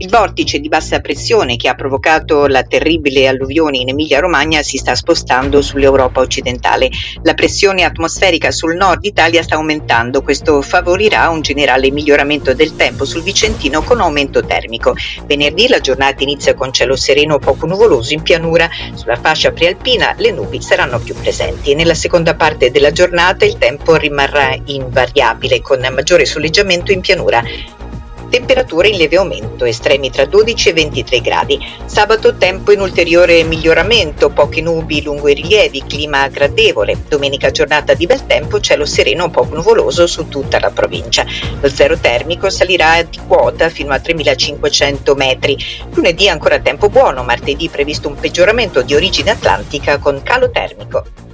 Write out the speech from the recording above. Il vortice di bassa pressione che ha provocato la terribile alluvione in Emilia Romagna si sta spostando sull'Europa occidentale. La pressione atmosferica sul nord Italia sta aumentando, questo favorirà un generale miglioramento del tempo sul Vicentino con aumento termico. Venerdì la giornata inizia con cielo sereno o poco nuvoloso in pianura, sulla fascia prealpina le nubi saranno più presenti. Nella seconda parte della giornata il tempo rimarrà invariabile con maggiore soleggiamento in pianura. Temperature in leve aumento, estremi tra 12 e 23 gradi. Sabato tempo in ulteriore miglioramento, poche nubi lungo i rilievi, clima gradevole. Domenica giornata di bel tempo, cielo sereno o poco nuvoloso su tutta la provincia. Lo zero termico salirà di quota fino a 3500 metri. Lunedì ancora tempo buono, martedì previsto un peggioramento di origine atlantica con calo termico.